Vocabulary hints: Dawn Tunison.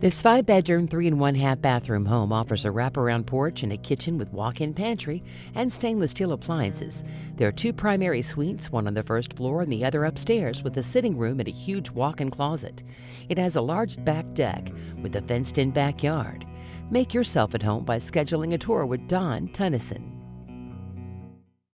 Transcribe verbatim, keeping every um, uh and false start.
This five-bedroom, three-and-one-half-bathroom home offers a wraparound porch and a kitchen with walk-in pantry and stainless steel appliances. There are two primary suites, one on the first floor and the other upstairs, with a sitting room and a huge walk-in closet. It has a large back deck with a fenced-in backyard. Make yourself at home by scheduling a tour with Dawn Tunison.